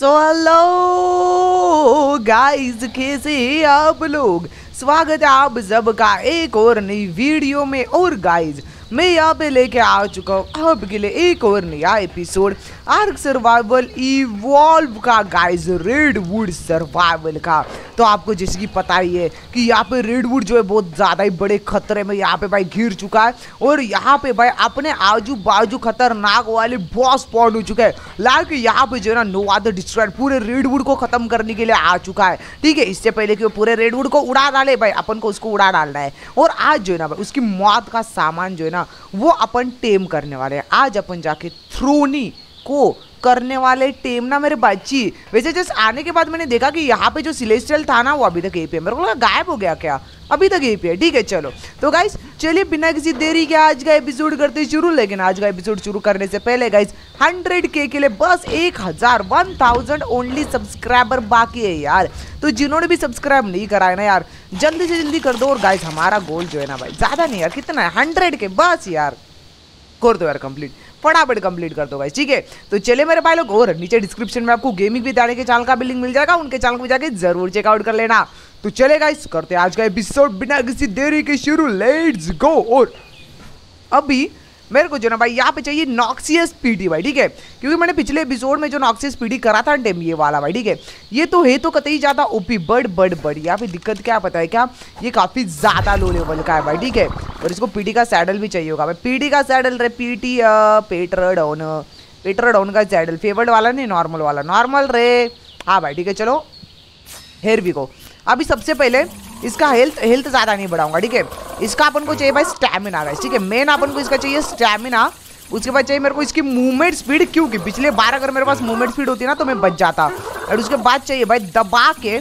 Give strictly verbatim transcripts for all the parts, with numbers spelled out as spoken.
So hello guys, कैसे हैं आप लोग। स्वागत है आप सबका एक और नई वीडियो में। और गाइस मैं यहाँ पे लेके आ चुका हूँ आपके लिए एक और नया एपिसोड आर्क सर्वाइवल इवॉल्व का गाइस, रेडवुड सर्वाइवल का। तो आपको जैसे कि पता ही है कि यहाँ पे रेडवुड जो है बहुत ज़्यादा ही बड़े खतरे में यहाँ पे भाई घिर चुका है। और यहाँ पे भाई अपने आजू बाजू खतरनाक वाले बॉस स्पॉन हो चुके हैं। लाइक यहाँ पे जो है ना नोवा द डिस्ट्रॉयर पूरे रेडवुड को ख़त्म करने के लिए आ चुका है, ठीक है। इससे पहले कि वो पूरे रेडवुड को उड़ा डाले, भाई अपन को उसको उड़ा डालना है। और आज जो है ना भाई उसकी मौत का सामान जो है ना वो अपन टेम करने वाले हैं। आज अपन जाके थ्रोनी को करने वाले टेम ना मेरे बच्ची। वैसे जस्ट आने के बाद मैंने देखा कि यहाँ पे जो सिलेस्टियल था ना वो अभी तक यहीं पे है। मेरे को लगा गायब हो गया क्या, अभी तक यहीं पे है, ठीक है। चलो तो गाइस चलिए बिना किसी देरी के आज का एपिसोड करते शुरू। लेकिन आज का एपिसोड शुरू करने से पहले गाइस हंड्रेड के के लिए बस एक हज़ार वन थाउजेंड ओनली सब्सक्राइबर बाकी है यार। तो जिन्होंने भी सब्सक्राइब नहीं करा है ना यार, जल्दी से जल्दी कर दो। और गाइस हमारा गोल जो है ना भाई ज़्यादा नहीं यार, कितना है हंड्रेड के बस यार, कर दो यार कंप्लीट, फटाफट कंप्लीट कर दो गाइस, ठीक है। तो चले मेरे भाई लोग। और नीचे डिस्क्रिप्शन में आपको गेमिंग भी दाने के चैनल का भी लिंक मिल जाएगा, उनके चैनल को जाके जरूर चेकआउट कर लेना। तो चले गाइस करते हैं आज का एपिसोड बिना किसी देरी के शुरू, लेट्स गो। और अभी मेरे को जो ना भाई यहाँ पे चाहिए नॉक्सियस पीटी भाई, ठीक है। क्योंकि मैंने पिछले एपिसोड में जो नॉक्सियस पीटी करा था टेम ये वाला भाई, ठीक है। ये तो है तो कतई ज़्यादा ओपी, बड़ बड़ बड़ यहाँ पे दिक्कत क्या पता है क्या, ये काफ़ी ज़्यादा लो लेवल का है भाई, ठीक है। और इसको पीटी का सैडल भी चाहिए होगा भाई, पीटी का सैडल रे, पीटी पेटर ऑन पेटर डाउन का सैडल, फेवर्ड वाला नहीं नॉर्मल वाला, नॉर्मल रे, हाँ भाई ठीक है। चलो हेयर भी को अभी सबसे पहले इसका हेल्थ हेल्थ ज़्यादा नहीं बढ़ाऊंगा, ठीक है। इसका अपन को चाहिए भाई स्टैमिना गाइस, ठीक है। मेन अपन को इसका चाहिए स्टैमिना। उसके बाद चाहिए मेरे को इसकी मूवमेंट स्पीड, क्योंकि पिछले बार अगर मेरे पास मूवमेंट स्पीड होती ना तो मैं बच जाता। और उसके बाद चाहिए भाई दबा के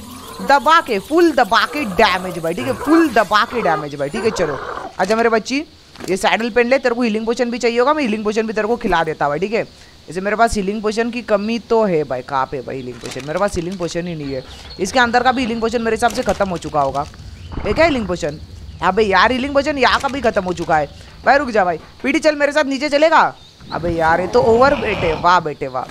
दबा के फुल दबा के डैमेज भाई, ठीक है, फुल दबा के डैमेज भाई, ठीक है। चलो अच्छा मेरे बच्ची ये सैडल पहन ले, तेरे को हीलिंग पोशन भी चाहिए होगा, मैं हीलिंग पोशन भी तेरे को खिला देता भाई, ठीक है। जैसे मेरे पास हीलिंग पोशन की कमी तो है भाई, कहाँ पे भाई हीलिंग पोशन, मेरे पास हीलिंग पोशन ही नहीं है। इसके अंदर का भी हीलिंग पोशन मेरे हिसाब से खत्म हो चुका होगा, एक है हीलिंग पोशन, अबे यार हीलिंग पोशन यहाँ का भी खत्म हो चुका है भाई। रुक जा भाई पीटी, चल मेरे साथ नीचे चलेगा। अबे यार ये तो ओवर वेट है, वाह बेटे वाह,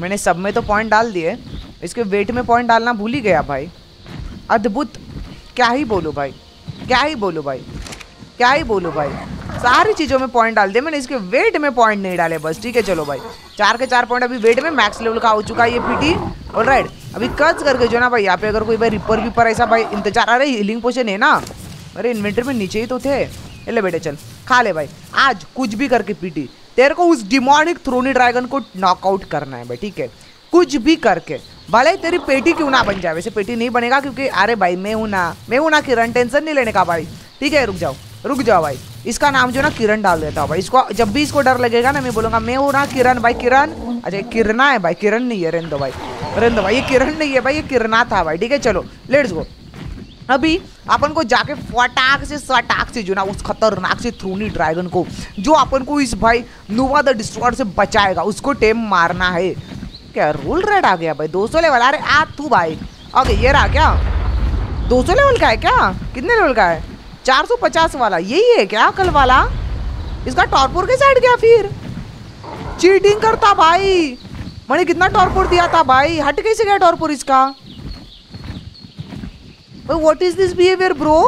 मैंने सब में तो पॉइंट डाल दिए, इसके वेट में पॉइंट डालना भूल ही गया भाई। अद्भुत, क्या ही बोलो भाई, क्या ही बोलो भाई, क्या ही बोलो भाई, सारी चीज़ों में पॉइंट डाल दिए मैंने, इसके वेट में पॉइंट नहीं डाले बस, ठीक है। चलो भाई चार के चार पॉइंट अभी वेट में, मैक्स लेवल का हो चुका है ये पीटी। ऑलराइट अभी कच करके जो ना भाई यहाँ पे अगर कोई भाई रिपर विपर ऐसा भाई इंतजार, अरे हीलिंग पोशन है ना, अरे इन्वेंटर में नीचे ही तो थे। ले बेटे चल खा ले भाई, आज कुछ भी करके पीटी तेरे को उस डिमोनिक थ्रोनी ड्रैगन को नॉकआउट करना है भाई, ठीक है। कुछ भी करके भले तेरी पेटी क्यों ना बन जाए, वैसे पेटी नहीं बनेगा क्योंकि अरे भाई मैं हूँ ना, मैं हूँ ना किरण, टेंशन नहीं लेने का भाई, ठीक है। रुक जाओ रुक जाओ भाई, इसका नाम जो ना किरण डाल देता हूँ भाई, इसको जब भी इसको डर लगेगा ना मैं बोलूँगा मैं हूँ ना किरण भाई, किरण, अच्छा किरणा है भाई, किरण नहीं है, रेंदो भाई रेंदो भाई, ये किरण नहीं है भाई, ये किरणा था भाई, ठीक है। चलो लेट्स गो। अभी अपन को जाके फटाक से सटाक से जो ना उस खतरनाक से थ्रोनी ड्रैगन को जो अपन को इस भाई नोवा द डिस्ट्रॉयर से बचाएगा उसको टेम मारना है। क्या रोल रेड आ गया भाई, दो सौ लेवल, अरे आ तू भाई, ओके ये रहा। क्या दो सौ लेवल का है क्या, कितने लेवल का है, चार सौ पचास वाला यही है क्या कल वाला, इसका टॉरपोर के साइड गया, फिर चीटिंग करता भाई, मैंने कितना टॉरपोर दिया था भाई, हट कैसे गया टॉरपोर इसका भाई, what is this behaviour bro.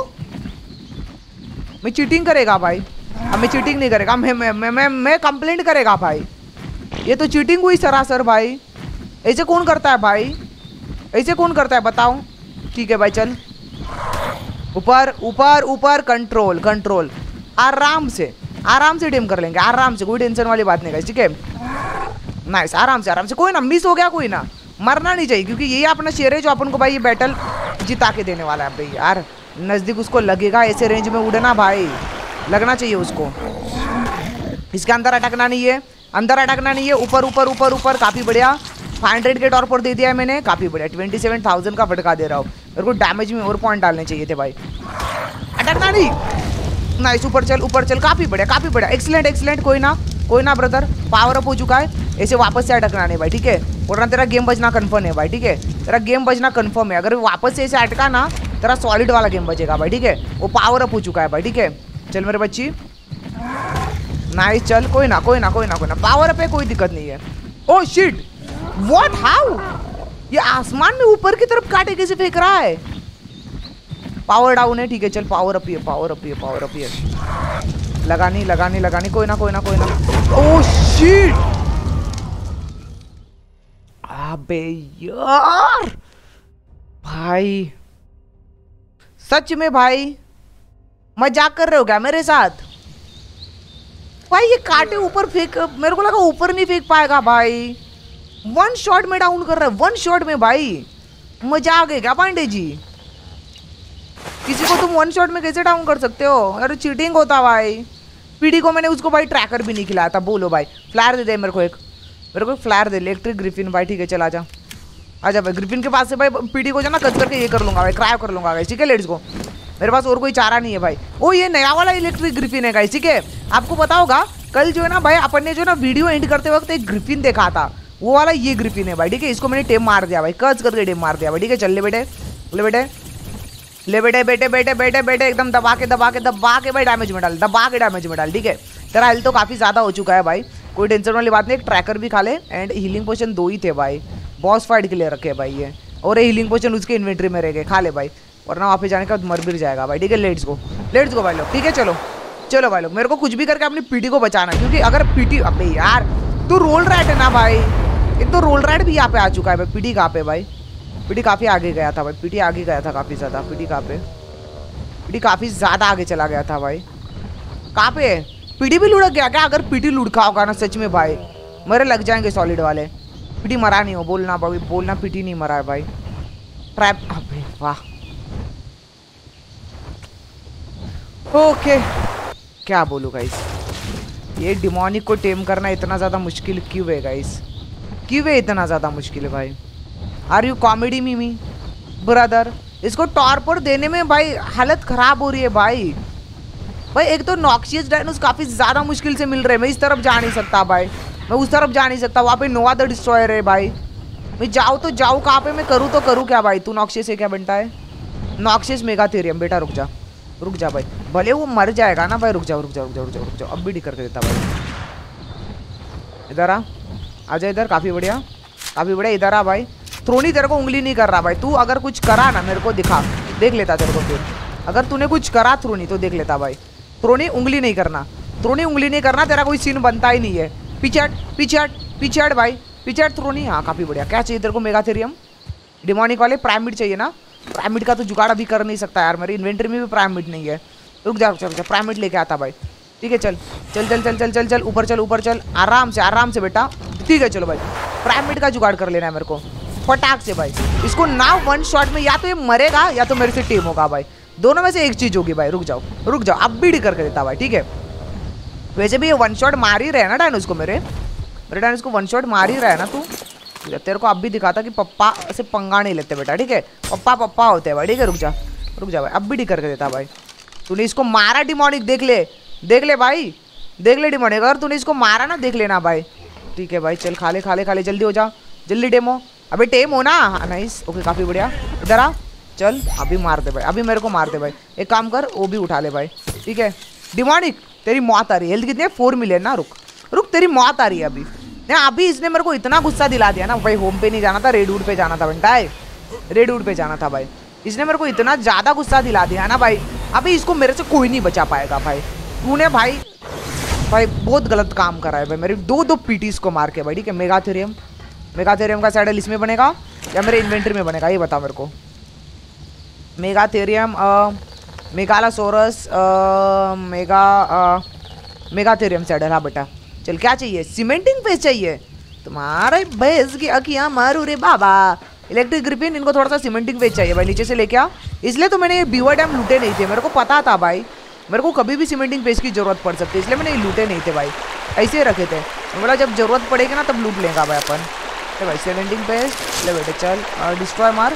मैं चीटिंग करेगा भाई, अब मैं चीटिंग नहीं करेगा, मैं मैं मैं मैं, मैं कंप्लेंट करेगा भाई, ये तो चीटिंग हुई सरासर भाई, ऐसे कौन करता है भाई, ऐसे कौन करता है बताओ, ठीक है भाई। चल ऊपर ऊपर ऊपर, कंट्रोल कंट्रोल, आराम से आराम से टेम कर लेंगे, आराम से, कोई टेंशन वाली बात नहीं गाइस, ठीक है। नाइस, आराम से आराम से, कोई ना मिस हो गया, कोई ना मरना नहीं चाहिए, क्योंकि यही अपना शेर है जो अपन को भाई ये बैटल जिता के देने वाला है भाई यार। नज़दीक उसको लगेगा, ऐसे रेंज में उड़ना भाई, लगना चाहिए उसको, इसके अंदर अटकना नहीं है, अंदर अटकना नहीं है, ऊपर ऊपर ऊपर ऊपर, काफ़ी बढ़िया। हंड्रेड के तौर पर दे दिया है मैंने, काफ़ी बढ़िया, ट्वेंटी सेवन थाउजेंड का फटका दे रहा हूँ। मेरे को डैमेज में और पॉइंट डालने चाहिए थे भाई, अटकना नहीं। नाइस, ऊपर चल ऊपर चल, काफ़ी बढ़िया काफ़ी बढ़िया, एक्सीलेंट एक्सीलेंट, कोई ना कोई ना ब्रदर, पावर अप हो चुका है, ऐसे वापस से अटकना नहीं भाई, ठीक है। और ना तेरा गेम बजना कन्फर्म है भाई, ठीक है, तेरा गेम बजना कन्फर्म है, अगर वापस से ऐसे अटका ना तेरा सॉलिड वाला गेम बजेगा भाई, ठीक है। वो पावर अप हो चुका है भाई, ठीक है। चल मेरे बच्ची नाइस, चल कोई ना कोई ना कोई ना कोई ना, पावर अप है, कोई दिक्कत नहीं है। Oh shit What? How? ये आसमान में ऊपर की तरफ काटे कैसे फेंक रहा है? पावर डाउन है, ठीक है, चल पावर अप ही है, पावर अप ही है, पावर अप ही है। लगानी लगानी लगानी, कोई ना कोई ना कोई ना। Oh shit! अबे यार भाई, सच में भाई मजाक कर रहे हो क्या मेरे साथ? भाई ये काटे ऊपर फेंक, मेरे को लगा ऊपर नहीं फेंक पाएगा भाई। वन शॉट में डाउन कर रहा है, वन शॉट में भाई। मजाक है क्या पांडे जी? किसी को तुम वन शॉट में कैसे डाउन कर सकते हो? अरे चीटिंग होता भाई। पीडी को मैंने उसको भाई ट्रैकर भी नहीं खिलाया था। बोलो भाई, फ्लैर दे दे मेरे को, एक मेरे को फ्लैर दे, इलेक्ट्रिक ग्रिफिन भाई। ठीक है चल आजा आजा भाई, ग्रिफिन के पास से भाई पीडी को जाना कट करके ये कर लूँगा भाई, क्राइव कर लूँगा भाई। ठीक है लेट्स गो, मेरे पास और कोई चारा नहीं है भाई। ओ ये नया वाला इलेक्ट्रिक ग्रिफिन है गाइस, ठीक है। आपको पता होगा कल जो है ना भाई, अपन ने जो है ना वीडियो एंड करते वक्त एक ग्रिफिन देखा था, वो वाला ये ग्रिफिन है भाई, ठीक है। इसको मैंने टेप मार दिया भाई, कच करके टेप मार दिया भाई, ठीक है। चल ले बेटे, ले बेटे, ले बेटे बेटे बेटे बेटे बेटे, एकदम दबा के दबा के दबा के भाई डैमेज में डाल, दबा के डैमेज में डाल, ठीक है। तेरा हेल्थ तो काफ़ी ज़्यादा हो चुका है भाई, कोई टेंशन वाली बात नहीं। एक ट्रैकर भी खा ले, एंड हीलिंग पोशन दो ही थे भाई, बॉस फाइट के लिए रखे भाई ये, और हीलिंग पोशन उसके इन्वेंट्री में रह गए, खा ले भाई, वरना वहाँ पे जाने के बाद मर भी जाएगा भाई, ठीक है। लेट्स गो, लेट्स गो भाई लोग, ठीक है। चलो चलो भाई लोग, मेरे को कुछ भी करके अपनी पीटी को बचाना, क्योंकि अगर पीटी, अबे यार तो रोल रैट है ना भाई, एक तो रोल रैट भी यहाँ पे आ चुका है भाई। पीटी कहाँ पे भाई? पीटी काफ़ी आगे गया था भाई, पीटी आगे गया था काफ़ी ज़्यादा। पीटी कहाँ पे? पीटी काफ़ी ज़्यादा आगे चला गया था भाई। कहाँ पे? पीटी भी लुढ़क गया क्या? अगर पीटी लुढ़का होगा ना सच में भाई, मेरे लग जाएंगे सॉलिड वाले। पीटी मरा नहीं हो, बोलना भाई, बोलना पीटी नहीं मरा है भाई। ट्रैप, अबे वाह, ओके okay. क्या बोलूँ गाइस, ये डिमोनिक को टेम करना इतना ज़्यादा मुश्किल क्यों है गाइस? क्यों है इतना ज़्यादा मुश्किल है भाई? आर यू कॉमेडी मीमी ब्रदर? इसको टॉर्पर देने में भाई हालत ख़राब हो रही है भाई। भाई एक तो नॉक्सियस डायनोस काफ़ी ज़्यादा मुश्किल से मिल रहे हैं, मैं इस तरफ जा नहीं सकता भाई, मैं उस तरफ जा नहीं सकता, वहाँ पर नोवा द डिस्ट्रॉयर है भाई। मैं जाऊँ तो जाऊँ कहाँ पर, मैं करूँ तो करूँ क्या भाई? तू नॉक्सियस है क्या बनता है? नॉक्सियस मेगाथेरियम, बेटा रुक जा, रुक जा भाई, भले वो मर जाएगा ना भाई, रुक जाओ रुक जाओ रुक जाओ रुक जाओ रुक जाओ, अब भी डी करके देता भाई। इधर आ, आजा इधर, काफ़ी बढ़िया काफ़ी बढ़िया, इधर आ भाई। थ्रोनी तेरे को उंगली नहीं कर रहा भाई, तू अगर कुछ करा ना मेरे को दिखा, देख लेता तेरे को फिर, अगर तूने कुछ करा थ्रोनी तो देख लेता भाई। थ्रोनी उंगली नहीं करना, थ्रोनी उंगली नहीं करना, तेरा कोई सीन बनता ही नहीं है। पिछड़ पिछड़ पिछड़ भाई, पिछड़ थ्रोनी, हाँ काफ़ी बढ़िया। क्या चाहिए तेरे को? मेगाथेरियम, डिमोनिक वाले प्राइमिड चाहिए ना? प्राइमिड का तो जुगाड़ अभी कर नहीं सकता यार, मेरी इन्वेंट्री में भी प्राइमिड नहीं है। रुक जा रुक जा, प्राइमिड लेके आता भाई, ठीक है। चल चल चल चल चल चल चल, ऊपर चल ऊपर चल, आराम से आराम से बेटा, ठीक है। चलो भाई, प्राइमिड का जुगाड़ कर लेना है मेरे को फटाक से भाई। इसको ना वन शॉट में या तो ये मरेगा या तो मेरे से टीम होगा भाई, दोनों में से एक चीज़ होगी भाई। रुक जाओ रुक जाओ, अब भी डी करके देता भाई, ठीक है। वैसे भी ये वन शॉट मार ही रहे ना डायनोस को, मेरे मेरे डायनोस को वन शॉट मार ही रहा है ना तू, तेरे को अब भी दिखाता कि पप्पा से पंगा नहीं लेते बेटा, ठीक है। पप्पा पप्पा होते हैं भाई, ठीक है। रुक जा रुक जा भाई, अब भी डी करके देता भाई। तूने इसको मारा डिमोनिक, देख ले देख ले भाई, देख ले डिमोनिक, अगर तूने इसको मारा ना देख लेना भाई, ठीक है भाई। चल खा ले खा ले खा ले, जल्दी हो जा, जल्दी टेम हो, अभी टेम हो ना। नाइस, ओके काफ़ी बढ़िया। इधर आ, चल अभी मार दे भाई, अभी मेरे को मार दे भाई। एक काम कर, वो भी उठा ले भाई, ठीक है। डिमोनिक तेरी मौत आ रही है, हेल्थ कितनी है? फोर मिलियन ना, रुक रुक, तेरी मौत आ रही है अभी। अभी इसने मेरे को इतना गुस्सा दिला दिया ना भाई, होम पे नहीं जाना था, रेडवुड पे जाना था बेटा, रेडवुड पे जाना था भाई। इसने मेरे को इतना ज़्यादा गुस्सा दिला दिया ना भाई, अभी इसको मेरे से कोई नहीं बचा पाएगा भाई। तूने भाई भाई बहुत गलत काम करा है भाई, मेरे दो दो पीटीज़ को मार के भाई, ठीक है। मेगाथेरियम, मेगाथेरियम का सैडल इसमें बनेगा या मेरे इन्वेंट्री में बनेगा, ये बताओ मेरे को। Megatherium, megalosaurus, mega megatherium saddle, हाँ बेटा। चल क्या चाहिए? सीमेंटिंग फेस चाहिए तुम्हारे भैंस की अखियाँ मारू रे बाबा। इलेक्ट्रिक ग्रिपिन, इनको थोड़ा सा सीमेंटिंग फेस चाहिए भाई, नीचे से लेके आ। इसलिए तो मैंने ये बीवर डैम लूटे नहीं थे, मेरे को पता था भाई, मेरे को कभी भी सीमेंटिंग फेस की ज़रूरत पड़ सकती है, इसलिए मैंने ये लूटे नहीं थे भाई, ऐसे रखे थे। बोला जब ज़रूरत पड़ेगी ना तब लूट लेगा भाई अपन। तो भाई सीमेंटिंग पेस्ट ले बेटे, चल डिस्ट्रॉय मार,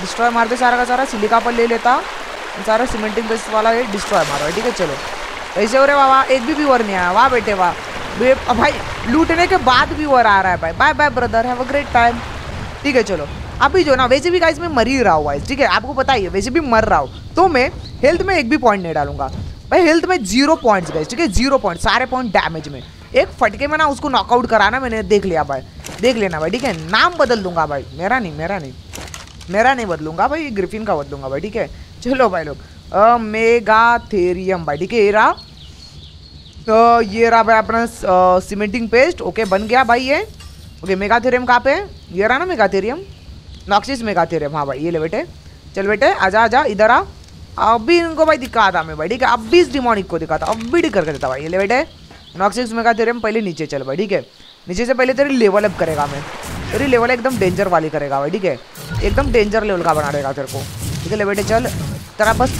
डिस्ट्रॉय मारते सारा का सारा, सिलिका पर ले लेता सारा सीमेंटिंग पेस्ट वाला, ये डिस्ट्रॉय मारो, ठीक है। चलो ऐसे हो रहे बाबा, एक भी व्यूअर नहीं आया, वाह बेटे वाह भाई, लूटने के बाद व्यूअर आ रहा है भाई। Bye bye brother, have a great time, ठीक है। चलो अभी जो ना, वैसे भी गाइस मैं मर ही रहा हूँ गाइस, ठीक है, आपको पता ही है, वैसे भी मर रहा हूँ, तो मैं हेल्थ में एक भी पॉइंट नहीं डालूंगा भाई। हेल्थ में जीरो पॉइंट्स गाइस, ठीक है, जीरो पॉइंट, सारे पॉइंट डैमेज में। एक फटके में ना उसको नॉकआउट कराना, मैंने देख लिया भाई, देख लेना भाई ठीक है। नाम बदल दूंगा भाई, मेरा नहीं मेरा नहीं मेरा नहीं बदलूंगा भाई, ग्रिफिन का बदलूंगा भाई ठीक है। चलो भाई लोग, मेगाथेरियम भाई ठीक है, ये रहा तो ये रहा भाई अपना सीमेंटिंग पेस्ट। ओके बन गया भाई ये। ओके मेगाथेरियम कहाँ पे है? ये रहा ना मेगाथेरियम, नॉक्सिस मेगाथेरियम। हाँ भाई ये ले बेटे, चल बेटे आजा आजा इधर आ। अभी इनको भाई दिखा था मैं भाई ठीक है, अब भी इस डिमोनिक को दिखा था, अब भी डिकर देता भाई। ये ले बेटे नॉक्सिस मेगाथेरियम, पहले नीचे चल भाई ठीक है। नीचे से पहले तेरी लेवल अप करेगा मैं, तेरी लेवल एकदम डेंजर वाली करेगा भाई ठीक है, एकदम डेंजर लेवल का बना देगा तेरे को ठीक है। ले बेटे चल, तेरा बस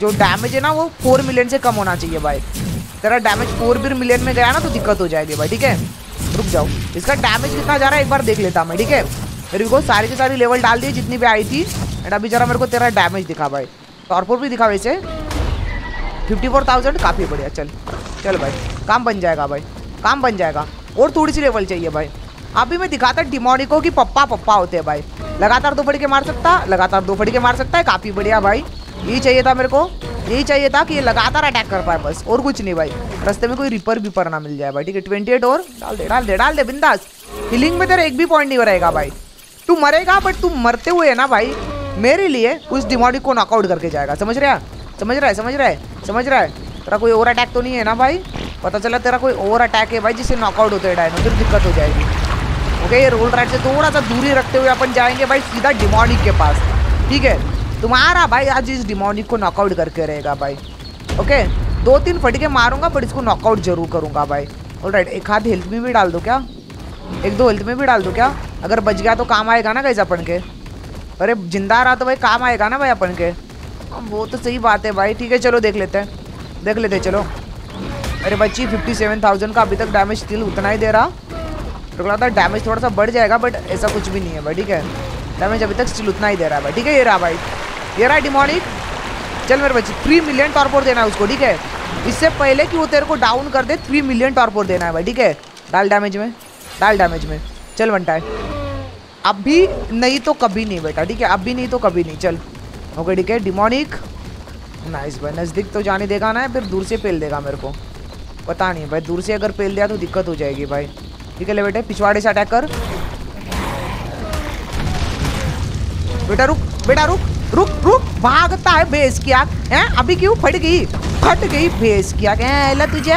जो डैमेज है ना वो फोर मिलियन से कम होना चाहिए भाई। तेरा डैमेज फोर भी मिलियन में गया ना तो दिक्कत हो जाएगी भाई ठीक है। रुक जाओ, इसका डैमेज कितना जा रहा है एक बार देख लेता मैं ठीक है। मेरे को सारी की सारी लेवल डाल दी जितनी भी आई थी। एंड अभी जरा मेरे को तेरा डैमेज दिखा भाई, टॉर्पोर भी दिखा वैसे। फिफ्टी फोर थाउजेंड, काफ़ी बढ़िया। चल चल भाई, काम बन जाएगा भाई, काम बन जाएगा। और थोड़ी सी लेवल चाहिए भाई। अभी मैं दिखाता डिमोनिको की पप्पा पप्पा होते हैं भाई। लगातार दो फटके मार सकता, लगातार दो फटके मार सकता है, काफ़ी बढ़िया भाई। यही चाहिए था मेरे को, यही चाहिए था कि ये लगातार अटैक कर पाए बस, और कुछ नहीं भाई। रास्ते में कोई रिपर विपर ना मिल जाए भाई ठीक है। ट्वेंटी एट और डाल दे डाल दे डाल दे बिंदास। हिलिंग में तेरा एक भी पॉइंट नहीं रहेगा भाई, तू मरेगा। बट तू मरते हुए है ना भाई, मेरे लिए उस डिमोनिक को नॉकआउट करके जाएगा। समझ रहा है समझ रहा है समझ रहा है समझ रहा है तेरा कोई ओवर अटैक तो नहीं है ना भाई? पता चला तेरा कोई ओवर अटैक है भाई, जिससे नॉकआउट होते है डायनो, फिर दिक्कत हो जाएगी। ओके रोल राइट से थोड़ा सा दूरी रखते हुए अपन जाएंगे भाई सीधा डिमोनिक के पास ठीक है। तुम्हारा भाई आज इस डिमोनिक को नॉकआउट करके रहेगा भाई। ओके दो तीन फटके मारूंगा पर इसको नॉकआउट जरूर करूंगा भाई। ऑलराइट एक हाथ हेल्थ में भी डाल दो क्या, एक दो हेल्थ में भी डाल दो क्या? अगर बच गया तो काम आएगा ना गाइस अपन के। अरे जिंदा रहा तो भाई काम आएगा ना भाई अपन के। वो तो सही बात है भाई ठीक है। चलो देख लेते हैं देख लेते हैं चलो। अरे बच्ची फिफ्टी सेवन थाउजेंड का अभी तक डैमेज स्टिल उतना ही दे रहा। तो लगता है डैमेज थोड़ा सा बढ़ जाएगा बट ऐसा कुछ भी नहीं है भाई ठीक है। डैमेज अभी तक स्टिल उतना ही दे रहा है भाई ठीक है। ये रहा भाई, ये रहा डिमोनिक। चल मेरे बच्चे थ्री मिलियन टॉर्पोर देना है उसको ठीक है। इससे पहले कि वो तेरे को डाउन कर दे थ्री मिलियन टॉर्पोर देना है भाई ठीक है। डाल डैमेज में, डाल डैमेज में। चल बनता है, अभी नहीं तो कभी नहीं बेटा ठीक है, अभी नहीं तो कभी नहीं। चल ओके ठीक है। डिमोनिक नाइस भाई, नज़दीक तो जाने देगा ना, फिर दूर से पेल देगा मेरे को? पता नहीं भाई, दूर से अगर पेल दिया तो दिक्कत हो जाएगी भाई ठीक है। ले बेटे पिछवाड़े से अटैक कर बेटा। रुक बेटा रुक रुक रुक, भागता है भैंस की आँख हैं। अभी क्यों फट गई फट गई भैंस की आँख हैं। तुझे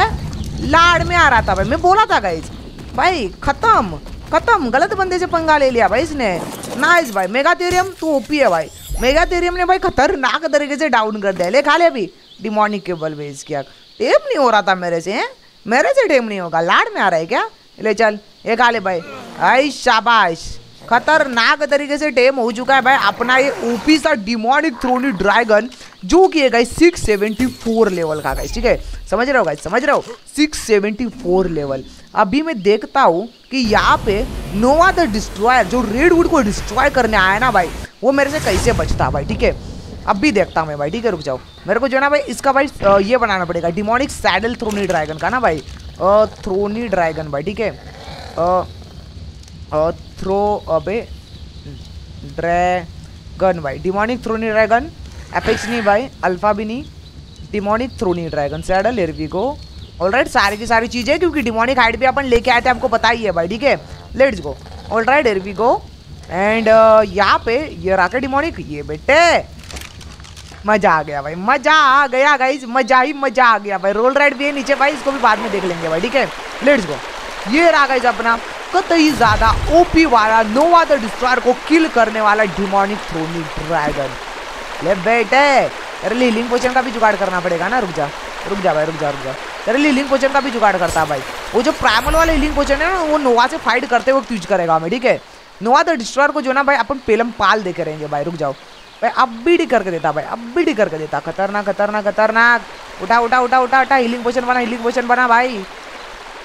लाड़ में आ रहा था भाई, मैं बोला था गाइस भाई। खत्म खत्म, गलत बंदे से पंगा ले लिया भाई इसने। नाइस भाई, मेगाथेरियम तू ओपी है भाई। मेगाथेरियम ने भाई खतरनाक तरीके से डाउन कर दिया। ले खा ले अभी डिमोनिक के बल भैंस की आँख। टेम नहीं हो रहा था मेरे से, मेरे से टेम नहीं होगा। लाड़ में आ रहा है क्या? ले चल ये खा ले भाई। आई शाबाश, खतरनाक तरीके से टेम हो चुका है भाई अपना ये ओपी सा डिमोनिक थ्रोन ड्रैगन, जो कि है guys six seventy four level का गाइस ठीक है। समझ रहे हो गाइस, समझ रहे हो, सिक्स सेवेंटी फोर लेवल। अभी मैं देखता हूँ कि यहाँ पे नोवा द डिस्ट्रॉयर जो रेडवुड को डिस्ट्रॉय करने आया ना भाई, वो मेरे से कैसे बचता भाई ठीक है। अभी देखता हूँ मैं भाई ठीक है। रुक जाओ, मेरे को जो है ना भाई इसका भाई ये बनाना पड़ेगा डिमोनिक सैडल थ्रोनी ड्रैगन का ना भाई, थ्रोनी ड्रैगन भाई ठीक है। थ्रो अबे ड्रैगन भाई, डिमोनिक थ्रोनी ड्रैगन। एपेक्स नहीं भाई, अल्फा भी नहीं, डिमोनिक थ्रोनी ड्रैगन सैडल एरविगो। ऑलराइट सारी की सारी चीज़ें, क्योंकि डिमोनिक हाइट भी अपन लेके आए थे, आपको पता ही है भाई ठीक है। Let's go. ऑलराइट एरविगो एंड यहाँ पे ये राके डिमोनिक। ये बेटे मज़ा आ गया भाई, मज़ा आ गया गाइज, मज़ा ही मज़ा आ गया भाई। रोल राइड भी है नीचे भाई, इसको भी बाद में देख लेंगे भाई ठीक है। Let's go. ये रहा गाइज अपना कतई ज्यादा ओपी वाला नोवा द डिस्ट्रॉयर को किल करने वाला डिमोनिक थ्रोनी ड्रैगन। ले बेटे, तेरे लिए हीलिंग पोशन का भी जुगाड़ करना पड़ेगा ना। रुक जा रुक जा भाई, रुक जा रुक जा तेरे लिए हीलिंग पोशन का भी जुगाड़ करता है भाई। वो जो प्राइमल वाला हीलिंग पोशन है ना, वो नोवा से फाइट करते वक्त यूज करेगा मैं ठीक है। नोवा द डिस्ट्रॉयर को जो ना भाई अपन पेलम पाल देकर रहेंगे भाई। रुक जाओ भाई, अब भी डी करके देता भाई, अब भी डी करके देता। खतरनाक खतरनाक खतरनाक। उठा उठा उठा उठा उठा, हीलिंग पोशन बना, हीलिंग पोशन बना भाई,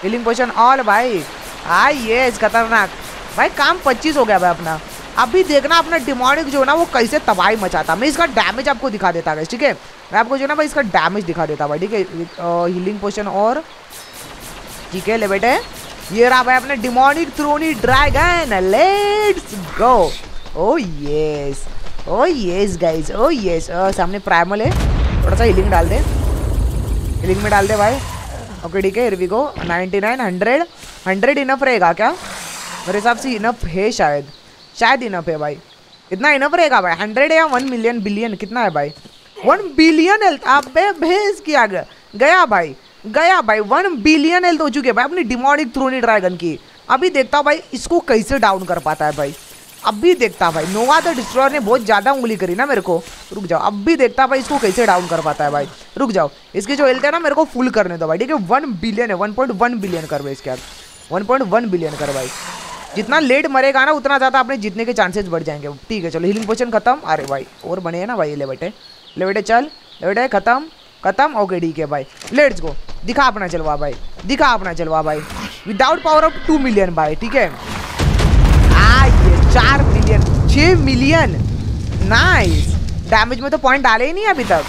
हीलिंग पोशन ऑल भाई। आई ये खतरनाक भाई, काम पच्चीस हो गया भाई अपना। अभी देखना अपना डिमोनिक जो ना वो कैसे तबाही मचाता। मैं इसका डैमेज आपको दिखा देता गाइस ठीक है। मैं आपको जो ना भाई इसका डैमेज दिखा देता भाई ठीक है। हीलिंग पोशन और ठीक है। ले बेटे, ये रहा भाई अपना demonic thorny dragon. Let's go. Oh yes, oh yes guys, oh yes. सामने प्राइमल है, थोड़ा सा हीलिंग डाल दे, हीलिंग में डाल दे भाई। ओके ठीक है, here we go. Ninety nine, hundred hundred enough रहेगा क्या? मेरे हिसाब से इनफ है, शायद शायद इनफ है भाई। इतना इनफ रहेगा भाई। हंड्रेड या वन मिलियन बिलियन कितना है भाई? वन बिलियन हेल्थ आप भेज किया गया गया भाई गया भाई। वन बिलियन हेल्थ हो चुकी है भाई अपनी डिमोनिक थ्रोन ड्रैगन की। अभी देखता हूँ भाई इसको कैसे डाउन कर पाता है भाई, अभी देखता भाई। नोवा द डिस्ट्रॉयर ने बहुत ज़्यादा उंगली करी ना मेरे को। रुक जाओ, अब भी देखता भाई इसको कैसे डाउन कर पाता है भाई। रुक जाओ, इसकी जो हेल्थ है ना मेरे को फुल करने दो भाई। ठीक है, वन बिलियन है, वन पॉइंट वन बिलियन कर भाई इसके आप, वन पॉइंट वन बिलियन कर भाई। जितना लेट मरेगा ना उतना ज़्यादा अपने जीतने के चांसेस बढ़ जाएंगे। ठीक है चलो, हीलिंग पोशन खत्म। अरे भाई और बने हैं ना भाई, ले बेटे ले बेटे चल ले बेटे, खत्म खत्म। ओके ठीक है भाई, लेट्स गो। दिखा अपना जलवा भाई, दिखा अपना जलवा भाई। Without power of two million भाई। ठीक है, चार मिलियन, छः मिलियन, नाइस। डैमेज में तो पॉइंट डाले ही नहीं अभी तक।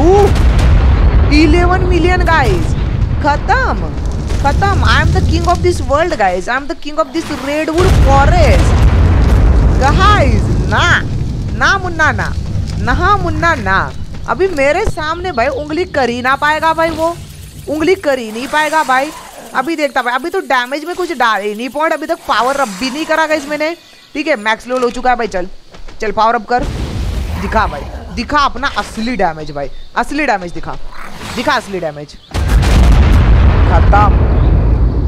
ओह, इलेवन मिलियन गाइज, खत्म खत्म। I am the king of this world guys, I am the king of this redwood forest guys. ना ना मुन्ना ना ना मुन्ना ना, अभी मेरे सामने भाई उंगली कर ही ना पाएगा भाई, वो उंगली कर ही नहीं पाएगा भाई। अभी देखता भाई, अभी तो डैमेज में कुछ डाल ही नहीं पॉइंट, अभी तक पावर अप भी नहीं करा गाइस मैंने। ठीक है, मैक्स लेवल हो चुका है भाई। चल चल पावर अप कर, दिखा भाई, दिखा अपना असली डैमेज भाई, असली डैमेज दिखा, दिखा असली डैमेज। खत्म।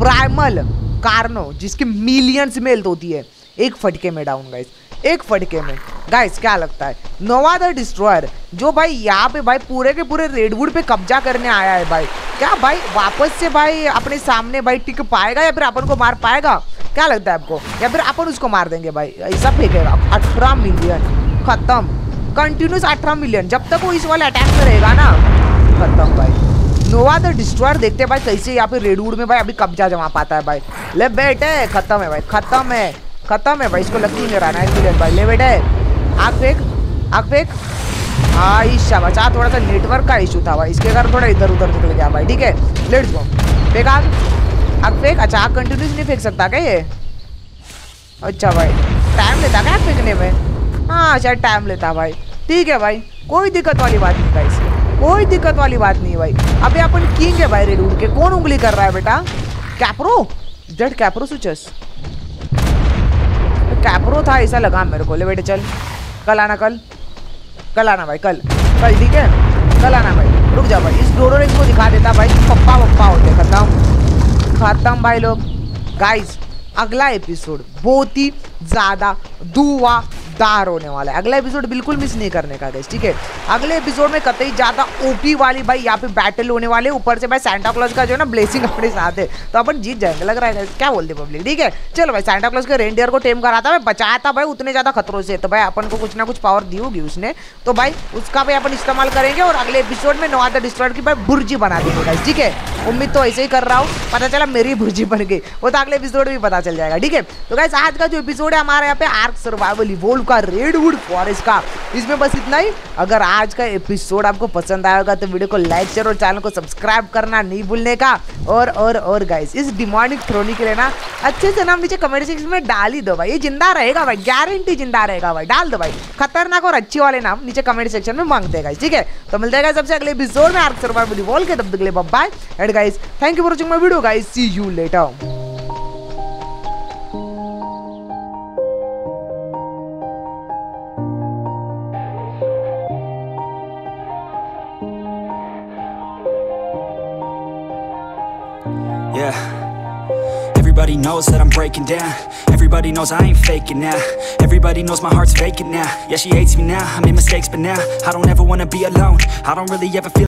प्राइमल कार्नो जिसकी मिलियंस में हेल्थ होती है, एक फटके में डाउन गाइस, एक फटके में गाइस। क्या लगता है नोवा द डिस्ट्रॉयर जो भाई यहाँ पे भाई पूरे के पूरे रेडवुड पे कब्जा करने आया है भाई, क्या भाई वापस से भाई अपने सामने भाई टिक पाएगा या फिर अपन को मार पाएगा? क्या लगता है आपको? या फिर अपन उसको मार देंगे भाई? ऐसा फेंकेगा। अठारह मिलियन खत्म, कंटिन्यूस अठारह मिलियन जब तक वो इस वाले अटैक में रहेगा ना, खत्म भाई। नोवा द डिस्ट्रॉयर देखते हैं भाई कैसे यहाँ पे रेडवुड में भाई अभी कब्जा जमा पाता है भाई। ले बेटे, खत्म है भाई, खत्म है, खत्म है भाई। इसको लगती नहीं रहना है भाई। ले बेटे, आग फेंक, आग फेंक। हाँ ईशा बचा, थोड़ा सा नेटवर्क का इशू था भाई, इसके कारण थोड़ा इधर उधर निकल गया भाई। ठीक है, लेट्स गो। फेंक आग, आग फेंक। अच्छा, आग कंटिन्यूस नहीं फेंक सकता क्या ये? अच्छा भाई, टाइम लेता क्या फेंकने में? हाँ शायद टाइम लेता भाई। ठीक है भाई, कोई दिक्कत वाली बात नहीं भाई, इसमें कोई दिक्कत वाली बात नहीं भाई। अभी अपन किंग है भाई रेडवुड के। कौन उंगली कर रहा है बेटा? कैप्रो डेट, कैप्रो सूचस, कैप्रो था ऐसा लगा मेरे को। ले बेटे चल, कल आना, कल कल आना भाई, कल कल ठीक है, कल आना भाई। रुक जा भाई, इस डोरो रेस को दिखा देता भाई, पप्पा पप्पा होते। खत्म खत्म भाई लोग। गाइस, अगला एपिसोड बहुत ही ज़्यादा दुआदार होने वाला है। अगला एपिसोड बिल्कुल मिस नहीं करने का गाइस। ठीक है, अगले एपिसोड में कतई ज़्यादा ओपी वाली भाई यहाँ पे बैटल होने वाले। ऊपर से भाई सांता क्लॉज का जो है ना ब्लेसिंग अपने साथ है, तो अपन जीत जाएंगे लग रहा है। क्या बोलते पब्लिक? ठीक है चलो भाई, सांता क्लॉज के रेंडियर को टेम कराता भाई, बचाया था भाई उतने ज़्यादा खतरों से, तो भाई अपन को कुछ ना कुछ पावर दी होगी उसने, तो भाई उसका भाई अपन इस्तेमाल करेंगे। और अगले एपिसोड में नोवा द डिस्ट्रॉयर की भाई भुर्जी बना देंगे गाइस। ठीक है, उम्मीद तो ऐसे ही कर रहा हूँ, पता चला मेरी भुर्जी बन गई, वो तो अगले एपिसोड में पता चल जाएगा। ठीक है, तो गाइस आज का जो एपिसोड है हमारे यहाँ पे आर्क सर्वाइवल इवोल्व का, रेडवुड फॉरेस्ट का, इसमें बस इतना ही। अगर आज का एपिसोड आपको पसंद आया होगा तो वीडियो को लाइक शेयर और चैनल को सब्सक्राइब करना नहीं भूलने का। और और और गाइस, इस डिमोनिक थ्रोन के लिए ना अच्छे से नाम नीचे कमेंट सेक्शन में डाल ही दो भाई, ये जिंदा रहेगा भाई, गारंटी जिंदा रहेगा भाई। डाल दो भाई खतरनाक और अच्छी वाले नाम नीचे कमेंट सेक्शन में मांगते गाइस। ठीक है, तो मिलते हैं सबसे अगले एपिसोड में आर्क सर्वाइवल इवोल्व के। तब तक के लिए bye and guys, thank you for watching my video guys, see you later. Everybody knows that I'm breaking down. Everybody knows I ain't faking now. Everybody knows my heart's faking now. Yeah, she hates me now. I made mistakes, but now I don't ever wanna be alone. I don't really ever feel